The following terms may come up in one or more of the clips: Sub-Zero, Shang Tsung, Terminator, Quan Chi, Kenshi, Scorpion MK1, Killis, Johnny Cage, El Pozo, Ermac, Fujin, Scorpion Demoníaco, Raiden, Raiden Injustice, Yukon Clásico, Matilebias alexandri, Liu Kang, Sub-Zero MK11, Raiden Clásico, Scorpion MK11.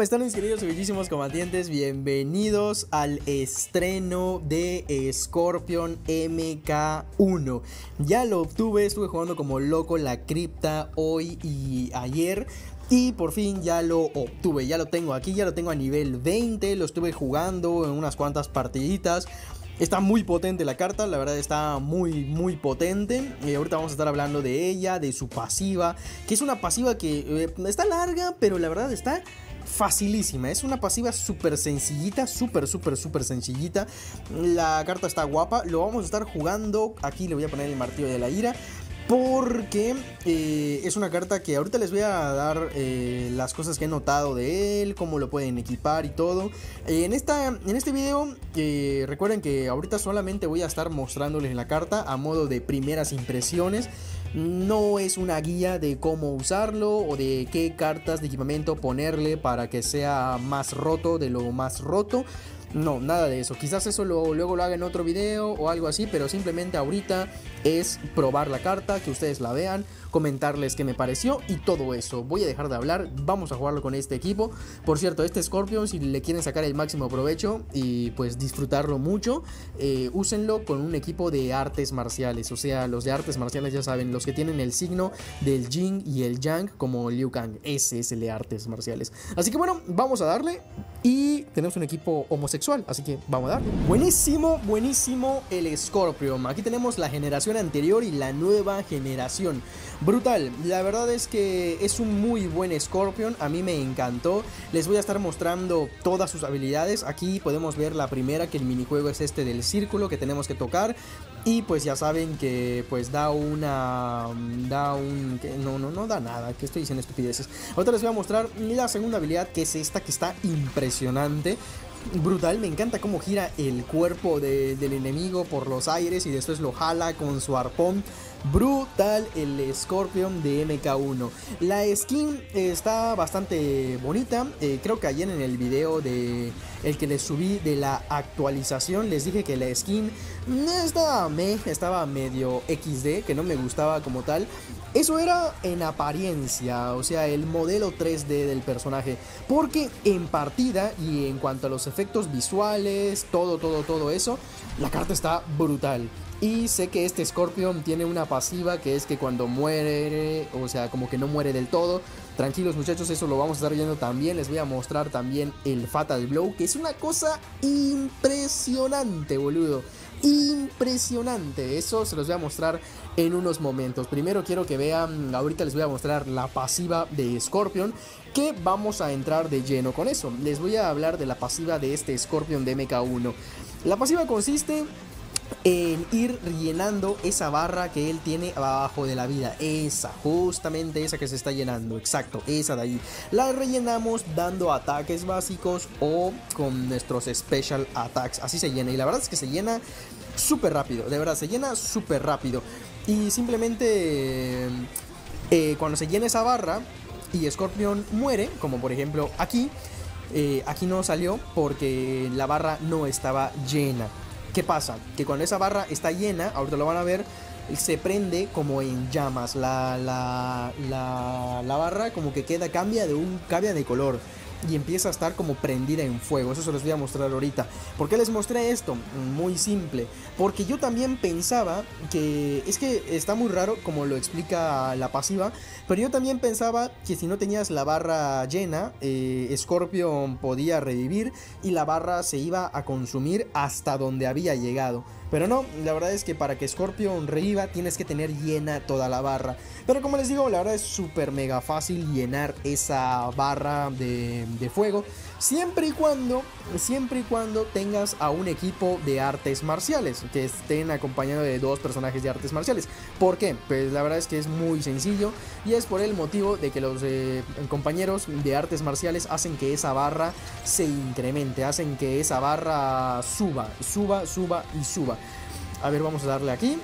¿Cómo están mis queridos y bellísimos combatientes? Bienvenidos al estreno de Scorpion MK1. Ya lo obtuve, estuve jugando como loco la cripta hoy y ayer. Y por fin ya lo obtuve, ya lo tengo aquí, ya lo tengo a nivel 20. Lo estuve jugando en unas cuantas partiditas. Está muy potente la carta, la verdad está muy potente. Ahorita vamos a estar hablando de ella, de su pasiva, que es una pasiva que está larga, pero la verdad está facilísima. Es una pasiva súper sencillita, súper sencillita. La carta está guapa, lo vamos a estar jugando. Aquí le voy a poner el martillo de la ira, porque es una carta que ahorita les voy a dar las cosas que he notado de él, cómo lo pueden equipar y todo. En este video recuerden que ahorita solamente voy a estar mostrándoles la carta a modo de primeras impresiones. No es una guía de cómo usarlo o de qué cartas de equipamiento ponerle para que sea más roto de lo más roto. No, nada de eso. Quizás eso luego lo haga en otro video o algo así, pero simplemente ahorita es probar la carta, que ustedes la vean, comentarles qué me pareció y todo eso. Voy a dejar de hablar, vamos a jugarlo con este equipo. Por cierto, este Scorpion, si le quieren sacar el máximo provecho y pues disfrutarlo mucho, úsenlo con un equipo de artes marciales. O sea, los de artes marciales ya saben, los que tienen el signo del Yin y el Yang, como Liu Kang. Ese es el de artes marciales. Así que bueno, vamos a darle. Y tenemos un equipo homosexual, así que vamos a darle. Buenísimo el Scorpion. Aquí tenemos la generación anterior y la nueva generación. Brutal, la verdad es que es un muy buen Scorpion, a mí me encantó. Les voy a estar mostrando todas sus habilidades. Aquí podemos ver la primera, que el minijuego es este del círculo que tenemos que tocar. Y pues ya saben que pues no da nada, que estoy diciendo estupideces. Ahora les voy a mostrar la segunda habilidad, que es esta, que está impresionante. Brutal, me encanta cómo gira el cuerpo del enemigo por los aires y después lo jala con su arpón. Brutal el Scorpion de MK1. La skin está bastante bonita. Creo que ayer en el video de el que les subí de la actualización les dije que la skin estaba medio XD, que no me gustaba como tal. Eso era en apariencia, o sea, el modelo 3D del personaje, porque en partida y en cuanto a los efectos visuales, todo eso, la carta está brutal. Y sé que este Scorpion tiene una pasiva que es que cuando muere, o sea, como que no muere del todo. Tranquilos muchachos, eso lo vamos a estar viendo también. Les voy a mostrar también el Fatal Blow, que es una cosa impresionante, boludo. Impresionante, eso se los voy a mostrar en unos momentos. Primero quiero que vean, ahorita les voy a mostrar la pasiva de Scorpion, que vamos a entrar de lleno con eso. Les voy a hablar de la pasiva de este Scorpion de MK1. La pasiva consiste en ir llenando esa barra que él tiene abajo de la vida. Esa, justamente esa que se está llenando. Exacto, esa de ahí. La rellenamos dando ataques básicos o con nuestros special attacks. Así se llena, y la verdad es que se llena súper rápido. De verdad, se llena súper rápido. Y simplemente cuando se llena esa barra y Scorpion muere, como por ejemplo aquí, aquí no salió porque la barra no estaba llena. ¿Qué pasa? Que cuando esa barra está llena, ahorita lo van a ver, se prende como en llamas. La barra como que cambia de color y empieza a estar como prendida en fuego. Eso se los voy a mostrar ahorita. ¿Por qué les mostré esto? Muy simple, porque yo también pensaba que, es que está muy raro como lo explica la pasiva, pero yo también pensaba que si no tenías la barra llena, Scorpion podía revivir y la barra se iba a consumir hasta donde había llegado. Pero no, la verdad es que para que Scorpion reviva tienes que tener llena toda la barra. Pero como les digo, la verdad es súper mega fácil llenar esa barra de fuego, siempre y cuando tengas a un equipo de artes marciales, que estén acompañados de dos personajes de artes marciales. ¿Por qué? Pues la verdad es que es muy sencillo, y es por el motivo de que los compañeros de artes marciales hacen que esa barra se incremente, hacen que esa barra suba. A ver, vamos a darle aquí.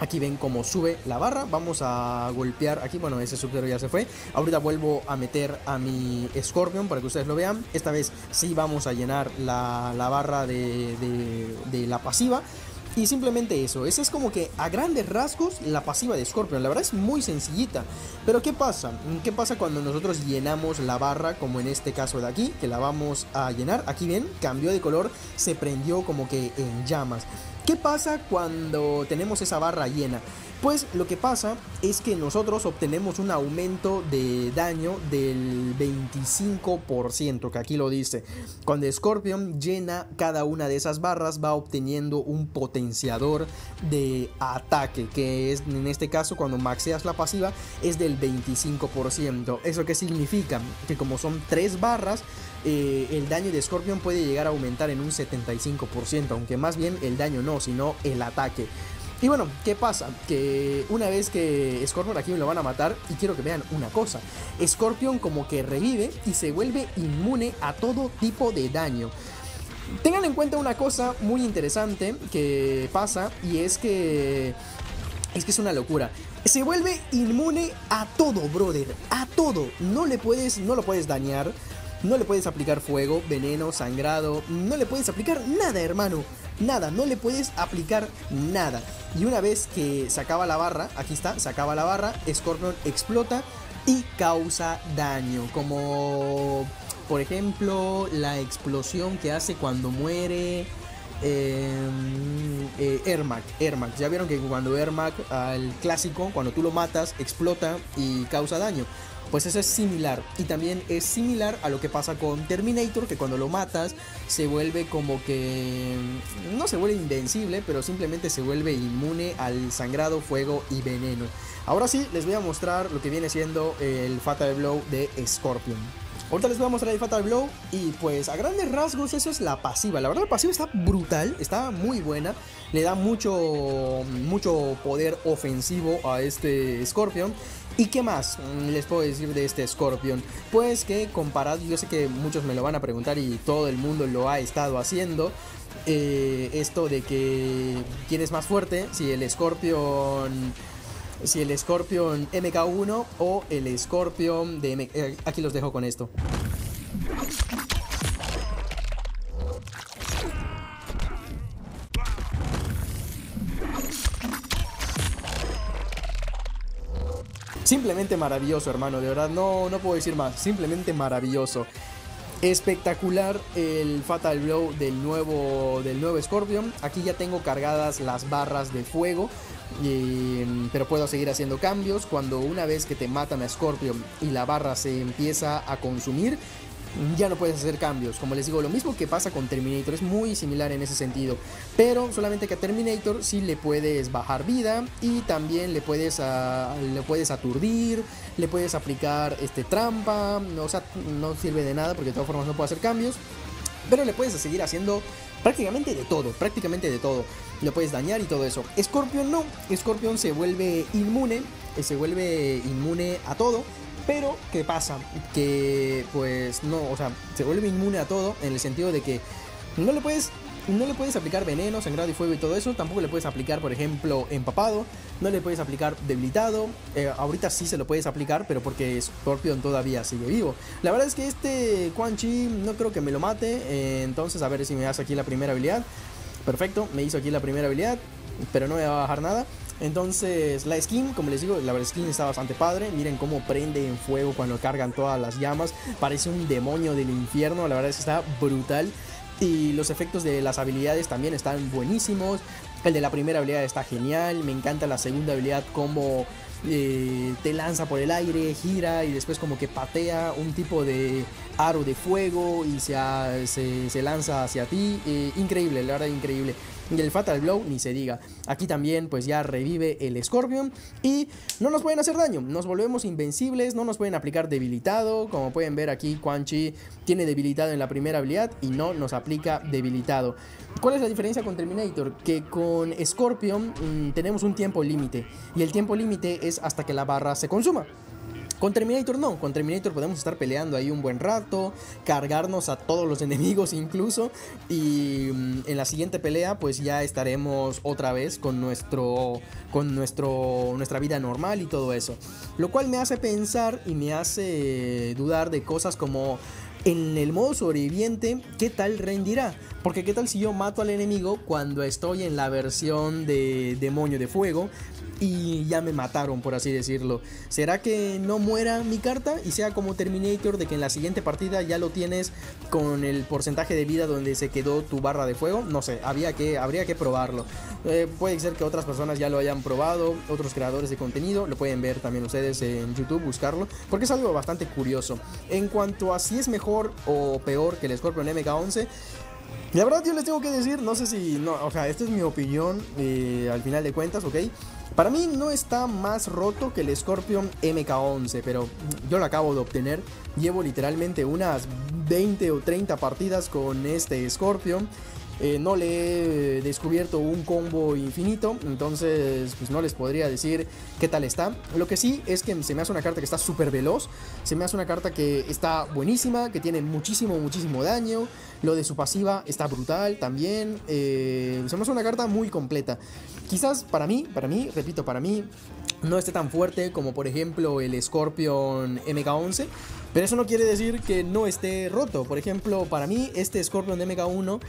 Aquí ven cómo sube la barra. Vamos a golpear aquí. Bueno, ese Sub-Zero ya se fue. Ahorita vuelvo a meter a mi Scorpion para que ustedes lo vean. Esta vez sí vamos a llenar la barra de la pasiva. Y simplemente eso, esa es como que a grandes rasgos la pasiva de Scorpion. La verdad es muy sencillita, pero ¿qué pasa? ¿Qué pasa cuando nosotros llenamos la barra, como en este caso de aquí, que la vamos a llenar? Aquí ven, cambió de color, se prendió como que en llamas. ¿Qué pasa cuando tenemos esa barra llena? Pues lo que pasa es que nosotros obtenemos un aumento de daño del 25%, que aquí lo dice. Cuando Scorpion llena cada una de esas barras va obteniendo un potenciador de ataque, que es en este caso cuando maxeas la pasiva es del 25%. ¿Eso qué significa? Que como son 3 barras, el daño de Scorpion puede llegar a aumentar en un 75%, aunque más bien el daño no, sino el ataque. Y bueno, ¿qué pasa? Que una vez que Scorpion aquí me lo van a matar, y quiero que vean una cosa, Scorpion como que revive y se vuelve inmune a todo tipo de daño. Tengan en cuenta una cosa muy interesante que pasa, y es que es una locura. Se vuelve inmune a todo, brother, a todo. No lo puedes dañar, no le puedes aplicar fuego, veneno, sangrado, no le puedes aplicar nada, hermano. Nada, no le puedes aplicar nada. Y una vez que se acaba la barra, aquí está, se acaba la barra, Scorpion explota y causa daño. Como por ejemplo la explosión que hace cuando muere Ermac. Ya vieron que cuando Ermac, al clásico, cuando tú lo matas, explota y causa daño. Pues eso es similar, y también es similar a lo que pasa con Terminator, que cuando lo matas se vuelve como que... no se vuelve invencible, pero simplemente se vuelve inmune al sangrado, fuego y veneno. Ahora sí, les voy a mostrar lo que viene siendo el Fatal Blow de Scorpion. Ahorita les voy a mostrar el Fatal Blow, y pues a grandes rasgos eso es la pasiva. La verdad la pasiva está brutal, está muy buena, le da mucho poder ofensivo a este Scorpion. ¿Y qué más les puedo decir de este Scorpion? Pues que comparado, yo sé que muchos me lo van a preguntar y todo el mundo lo ha estado haciendo, esto de que ¿quién es más fuerte? Si el Scorpion MK1 o el Scorpion de MK... aquí los dejo con esto. Simplemente maravilloso, hermano, de verdad, no puedo decir más, simplemente maravilloso. Espectacular el Fatal Blow del nuevo Scorpion. Aquí ya tengo cargadas las barras de fuego, pero puedo seguir haciendo cambios. Cuando una vez que te matan a Scorpion y la barra se empieza a consumir, ya no puedes hacer cambios. Como les digo, lo mismo que pasa con Terminator, es muy similar en ese sentido, pero solamente que a Terminator sí le puedes bajar vida, y también le puedes aturdir, le puedes aplicar trampa. O sea, no sirve de nada porque de todas formas no puedo hacer cambios, pero le puedes seguir haciendo prácticamente de todo, le puedes dañar y todo eso. Scorpion no, Scorpion se vuelve inmune a todo. Pero, ¿qué pasa? Que, pues, no, o sea, se vuelve inmune a todo en el sentido de que no le puedes aplicar veneno, sangrado y fuego y todo eso. Tampoco le puedes aplicar, por ejemplo, empapado. No le puedes aplicar debilitado. Ahorita sí se lo puedes aplicar, pero porque Scorpion todavía sigue vivo. La verdad es que este Quan Chi no creo que me lo mate. Entonces, a ver si me hace aquí la primera habilidad. Perfecto, me hizo aquí la primera habilidad, pero no me va a bajar nada. Entonces la skin, como les digo, la skin está bastante padre. Miren cómo prende en fuego cuando cargan todas las llamas, parece un demonio del infierno. La verdad es que está brutal. Y los efectos de las habilidades también están buenísimos. El de la primera habilidad está genial. Me encanta la segunda habilidad, como te lanza por el aire, gira y después como que patea un tipo de aro de fuego y se lanza hacia ti. Increíble, la verdad, increíble. Y el Fatal Blow ni se diga. Aquí también pues ya revive el Scorpion y no nos pueden hacer daño, nos volvemos invencibles, no nos pueden aplicar debilitado. Como pueden ver aquí, Quan Chi tiene debilitado en la primera habilidad y no nos aplica debilitado. ¿Cuál es la diferencia con Terminator? Que con Scorpion tenemos un tiempo límite, y el tiempo límite es hasta que la barra se consuma. Con Terminator no, con Terminator podemos estar peleando ahí un buen rato, cargarnos a todos los enemigos incluso, y en la siguiente pelea pues ya estaremos otra vez con nuestra vida normal y todo eso. Lo cual me hace pensar y me hace dudar de cosas como en el modo sobreviviente, ¿qué tal rendirá? Porque qué tal si yo mato al enemigo cuando estoy en la versión de demonio de fuego y ya me mataron, por así decirlo. ¿Será que no muera mi carta y sea como Terminator, de que en la siguiente partida ya lo tienes con el porcentaje de vida donde se quedó tu barra de fuego? No sé, habría que probarlo. Puede ser que otras personas ya lo hayan probado, otros creadores de contenido. Lo pueden ver también ustedes en YouTube, buscarlo, porque es algo bastante curioso. En cuanto a si es mejor o peor que el Scorpion MK11, la verdad yo les tengo que decir, no sé si, no, o sea, esta es mi opinión al final de cuentas, ¿ok? Para mí no está más roto que el Scorpion MK11, pero yo lo acabo de obtener. Llevo literalmente unas 20 o 30 partidas con este Scorpion. No le he descubierto un combo infinito, entonces pues no les podría decir qué tal está. Lo que sí es que se me hace una carta que está súper veloz, se me hace una carta que está buenísima, que tiene muchísimo daño. Lo de su pasiva está brutal también, se me hace una carta muy completa. Quizás para mí, repito, no esté tan fuerte como por ejemplo el Scorpion MK11, pero eso no quiere decir que no esté roto. Por ejemplo, para mí este Scorpion de MK1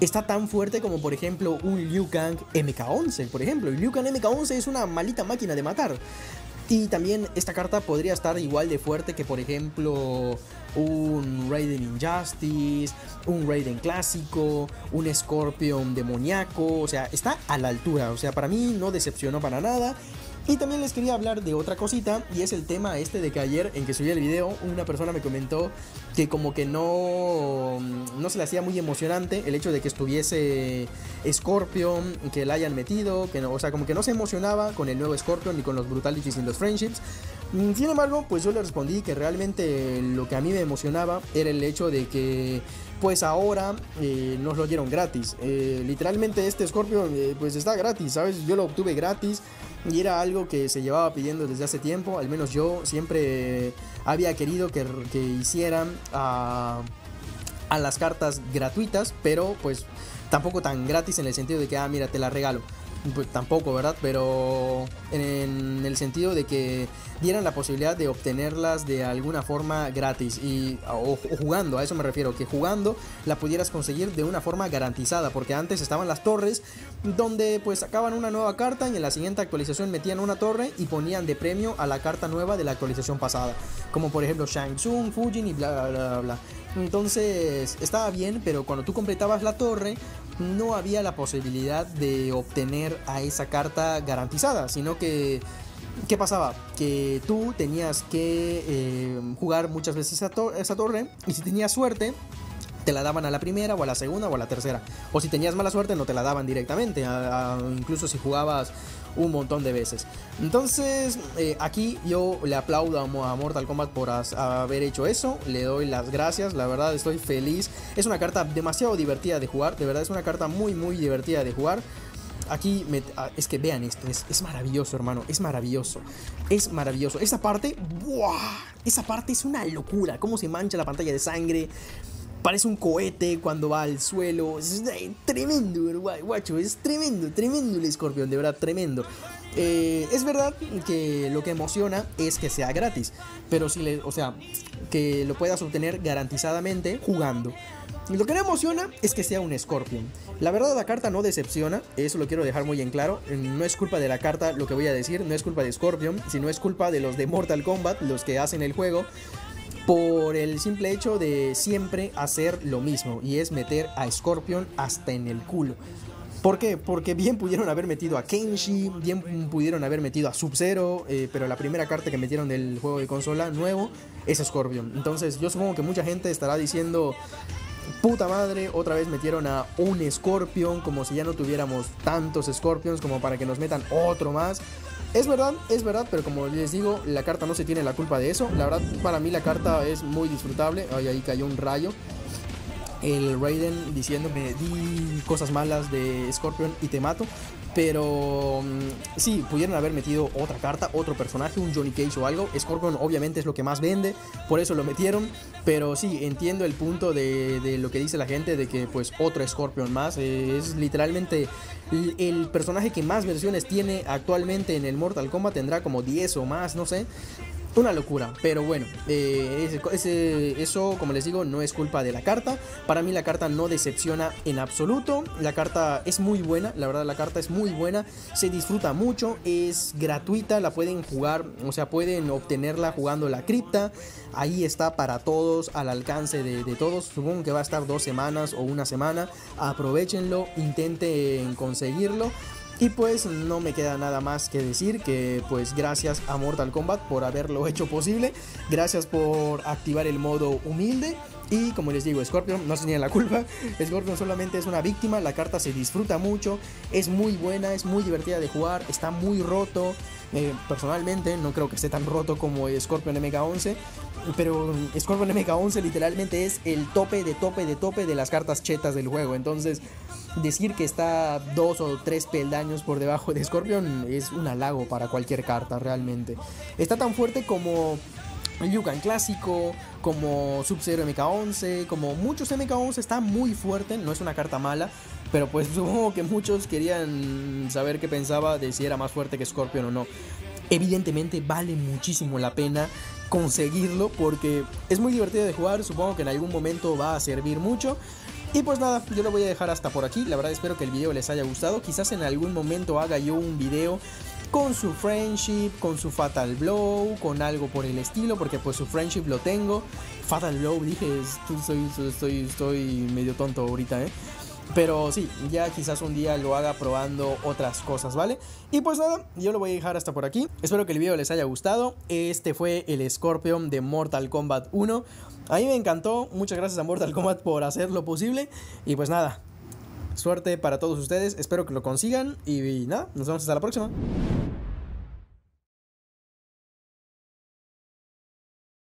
está tan fuerte como por ejemplo un Liu Kang MK11, por ejemplo. El Liu Kang MK11 es una maldita máquina de matar. Y también esta carta podría estar igual de fuerte que por ejemplo un Raiden Injustice, un Raiden Clásico, un Scorpion Demoníaco. O sea, está a la altura. O sea, para mí no decepcionó para nada. Y también les quería hablar de otra cosita, y es el tema este de que ayer, en que subí el video, una persona me comentó que como que no se le hacía muy emocionante el hecho de que estuviese Scorpion, que la hayan metido, que no, o sea, como que no se emocionaba con el nuevo Scorpion ni con los Brutalities ni los Friendships. Sin embargo, pues yo le respondí que realmente lo que a mí me emocionaba era el hecho de que pues ahora nos lo dieron gratis. Literalmente este Scorpion pues está gratis, ¿sabes? Yo lo obtuve gratis y era algo que se llevaba pidiendo desde hace tiempo. Al menos yo siempre había querido que hicieran a las cartas gratuitas, pero pues tampoco tan gratis en el sentido de que, ah, mira, te la regalo. Pues tampoco, ¿verdad? Pero en el sentido de que dieran la posibilidad de obtenerlas de alguna forma gratis y, o jugando, a eso me refiero, que jugando la pudieras conseguir de una forma garantizada, porque antes estaban las torres donde pues sacaban una nueva carta y en la siguiente actualización metían una torre y ponían de premio a la carta nueva de la actualización pasada, como por ejemplo Shang Tsung, Fujin y bla bla bla bla. Entonces estaba bien, pero cuando tú completabas la torre no había la posibilidad de obtener a esa carta garantizada, sino que ¿qué pasaba? Que tú tenías que jugar muchas veces esa torre, y si tenías suerte te la daban a la primera o a la segunda o a la tercera, o si tenías mala suerte no te la daban directamente, incluso si jugabas un montón de veces. Entonces aquí yo le aplaudo a Mortal Kombat por haber hecho eso. Le doy las gracias, la verdad estoy feliz. Es una carta demasiado divertida de jugar, de verdad es una carta muy divertida de jugar. Aquí, es que vean esto, es maravilloso, hermano, es maravilloso. Esa parte, ¡buah! Esa parte es una locura, cómo se mancha la pantalla de sangre. Parece un cohete cuando va al suelo. Es tremendo, guacho. Es tremendo el Scorpion, de verdad, tremendo. Es verdad que lo que emociona es que sea gratis, pero si le, o sea, que lo puedas obtener garantizadamente jugando. Lo que no emociona es que sea un Scorpion. La verdad la carta no decepciona, eso lo quiero dejar muy en claro. No es culpa de la carta lo que voy a decir, no es culpa de Scorpion, sino es culpa de los de Mortal Kombat, los que hacen el juego, por el simple hecho de siempre hacer lo mismo, y es meter a Scorpion hasta en el culo. ¿Por qué? Porque bien pudieron haber metido a Kenshi, bien pudieron haber metido a Sub-Zero, pero la primera carta que metieron del juego de consola nuevo es Scorpion. Entonces yo supongo que mucha gente estará diciendo, puta madre, otra vez metieron a un Scorpion, como si ya no tuviéramos tantos Scorpions como para que nos metan otro más. Es verdad, pero como les digo, la carta no se tiene la culpa de eso. La verdad, para mí la carta es muy disfrutable. Ay, ahí cayó un rayo. El Raiden diciéndome, di cosas malas de Scorpion y te mato. Pero sí, pudieron haber metido otra carta, otro personaje, un Johnny Cage o algo. Scorpion obviamente es lo que más vende, por eso lo metieron. Pero sí, entiendo el punto de lo que dice la gente, de que pues otro Scorpion más. Es literalmente el personaje que más versiones tiene actualmente en el Mortal Kombat. Tendrá como 10 o más, no sé. Una locura, pero bueno, eso, como les digo, no es culpa de la carta. Para mí la carta no decepciona en absoluto. La carta es muy buena, la verdad la carta es muy buena. Se disfruta mucho, es gratuita, la pueden jugar, o sea, pueden obtenerla jugando la cripta. Ahí está para todos, al alcance de todos. Supongo que va a estar 2 semanas o 1 semana. Aprovechenlo, intenten conseguirlo. Y pues no me queda nada más que decir que pues gracias a Mortal Kombat por haberlo hecho posible. Gracias por activar el modo humilde. Y como les digo, Scorpion no tenía la culpa. Scorpion solamente es una víctima. La carta se disfruta mucho. Es muy buena, es muy divertida de jugar. Está muy roto. Personalmente no creo que esté tan roto como Scorpion MK11. Pero Scorpion MK11 literalmente es el tope de las cartas chetas del juego. Entonces decir que está 2 o 3 peldaños por debajo de Scorpion es un halago para cualquier carta realmente. Está tan fuerte como Yukon Clásico, como Sub-Zero MK11, como muchos MK11. Está muy fuerte, no es una carta mala, pero pues supongo que muchos querían saber qué pensaba de si era más fuerte que Scorpion o no. Evidentemente vale muchísimo la pena conseguirlo porque es muy divertido de jugar. Supongo que en algún momento va a servir mucho. Y pues nada, yo lo voy a dejar hasta por aquí. La verdad espero que el video les haya gustado. Quizás en algún momento haga yo un video con su friendship, con su fatal blow, con algo por el estilo, porque pues su friendship lo tengo. Fatal blow, dije, estoy medio tonto ahorita, pero sí, ya quizás un día lo haga probando otras cosas, ¿vale? Y pues nada, yo lo voy a dejar hasta por aquí. Espero que el video les haya gustado. Este fue el Scorpion de Mortal Kombat 1. A mí me encantó. Muchas gracias a Mortal Kombat por hacerlo posible. Y pues nada, suerte para todos ustedes. Espero que lo consigan. Y nada, nos vemos hasta la próxima.